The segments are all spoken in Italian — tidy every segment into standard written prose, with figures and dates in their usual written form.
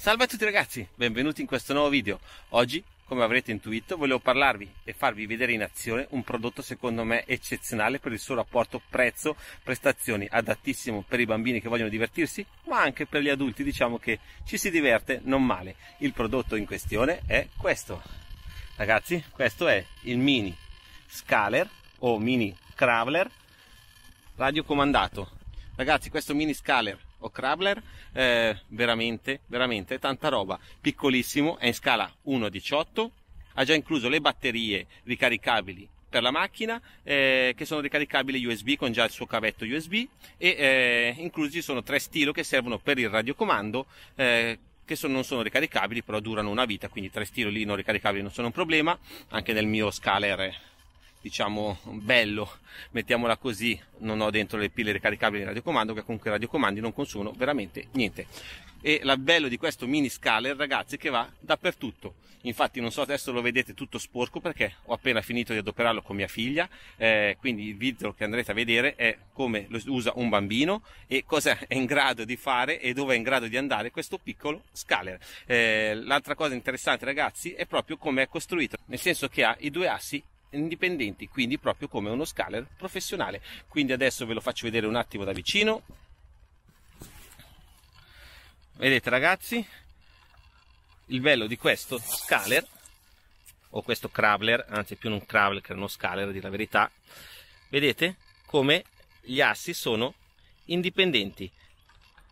Salve a tutti ragazzi, benvenuti in questo nuovo video. Oggi, come avrete intuito, volevo parlarvi e farvi vedere in azione un prodotto secondo me eccezionale per il suo rapporto prezzo-prestazioni, adattissimo per i bambini che vogliono divertirsi, ma anche per gli adulti, diciamo che ci si diverte non male. Il prodotto in questione è questo. Ragazzi, questo è il mini scaler o mini crawler radiocomandato. Ragazzi, questo mini scaler o crawler veramente tanta roba, piccolissimo, è in scala 1:18, ha già incluso le batterie ricaricabili per la macchina, che sono ricaricabili USB con già il suo cavetto USB, e inclusi sono 3 stilo che servono per il radiocomando, non sono ricaricabili però durano una vita, quindi 3 stilo lì non ricaricabili non sono un problema. Anche nel mio scaler diciamo bello, mettiamola così, non ho dentro le pile ricaricabili del radiocomando, che comunque i radiocomandi non consumano veramente niente. E il bello di questo mini scaler, ragazzi, è che va dappertutto. Infatti non so, adesso lo vedete tutto sporco perché ho appena finito di adoperarlo con mia figlia, quindi il video che andrete a vedere è come lo usa un bambino e cosa è in grado di fare e dove è in grado di andare questo piccolo scaler. L'altra cosa interessante, ragazzi, è proprio come è costruito, nel senso che ha i 2 assi indipendenti, quindi proprio come uno scaler professionale. Quindi adesso ve lo faccio vedere un attimo da vicino. Vedete ragazzi, il bello di questo scaler o questo crawler, anzi più un crawler che uno scaler, a dire la verità, vedete come gli assi sono indipendenti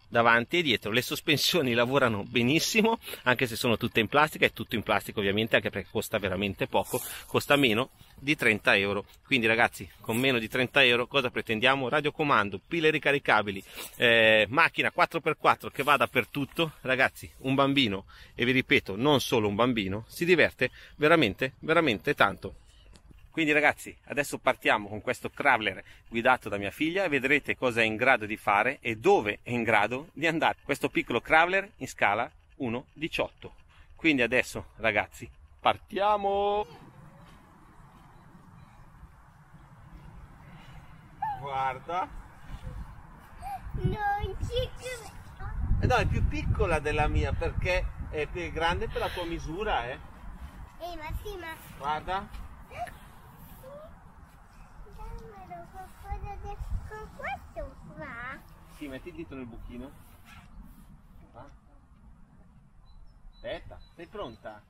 davanti e dietro, le sospensioni lavorano benissimo anche se sono tutte in plastica, è tutto in plastica ovviamente, anche perché costa veramente poco, costa meno di 30 euro. Quindi ragazzi, con meno di 30 euro cosa pretendiamo? Radiocomando, pile ricaricabili, macchina 4x4 che va dappertutto. Ragazzi, un bambino, e vi ripeto non solo un bambino, si diverte veramente tanto. Quindi ragazzi, adesso partiamo con questo crawler guidato da mia figlia e vedrete cosa è in grado di fare e dove è in grado di andare. Questo piccolo crawler in scala 1:18. Quindi adesso ragazzi, partiamo! Guarda! Non ci credo! No, è più piccola della mia perché è più grande per la tua misura, eh! Ma sì, ma... Guarda! Con questo qua? Sì, metti dietro nel buchino. Va. Aspetta, sei pronta?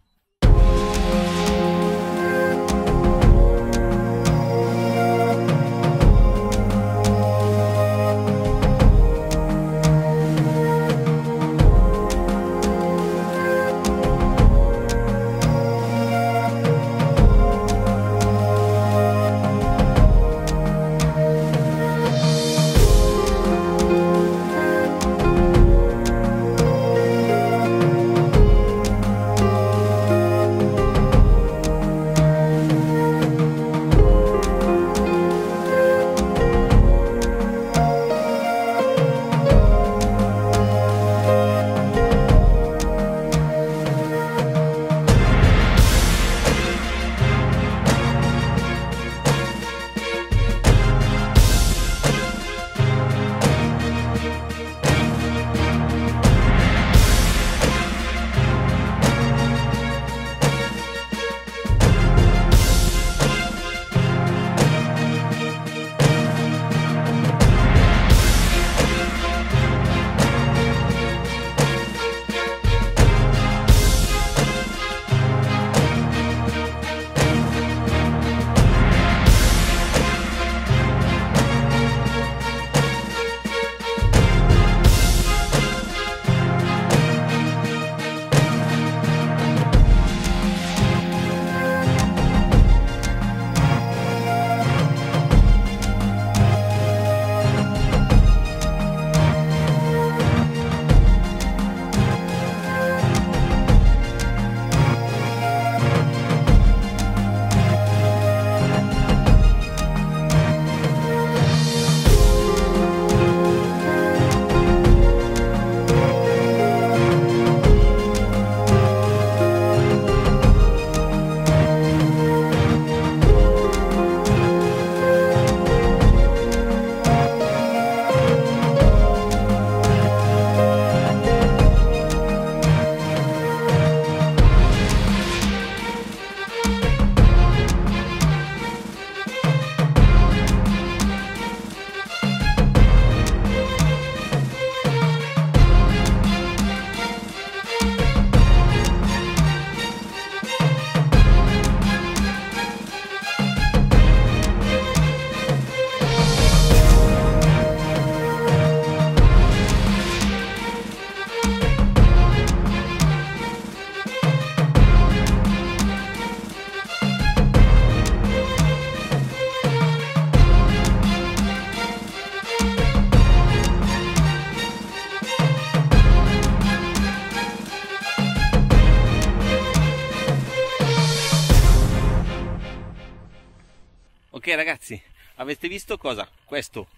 Ok ragazzi, avete visto cosa questo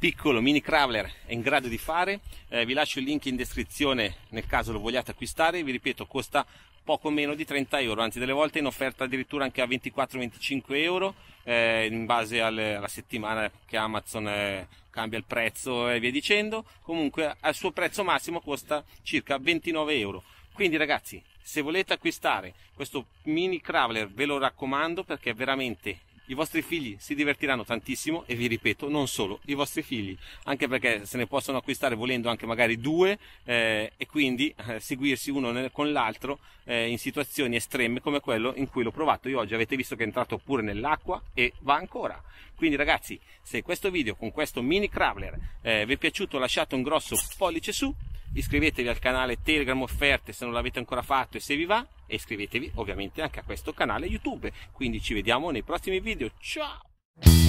piccolo mini crawler è in grado di fare? Vi lascio il link in descrizione nel caso lo vogliate acquistare. Vi ripeto, costa poco meno di 30 euro, anzi delle volte in offerta addirittura anche a 24-25 euro, in base alla settimana che Amazon cambia il prezzo e via dicendo. Comunque al suo prezzo massimo costa circa 29 euro. Quindi ragazzi, se volete acquistare questo mini crawler ve lo raccomando, perché veramente i vostri figli si divertiranno tantissimo. E vi ripeto, non solo i vostri figli, anche perché se ne possono acquistare volendo anche magari due, e quindi seguirsi uno con l'altro in situazioni estreme come quello in cui l'ho provato io oggi. Avete visto che è entrato pure nell'acqua e va ancora. Quindi ragazzi, se questo video con questo mini crawler vi è piaciuto, lasciate un grosso pollice su, iscrivetevi al canale Telegram Offerte se non l'avete ancora fatto e se vi va, e iscrivetevi ovviamente anche a questo canale YouTube. Quindi ci vediamo nei prossimi video, ciao!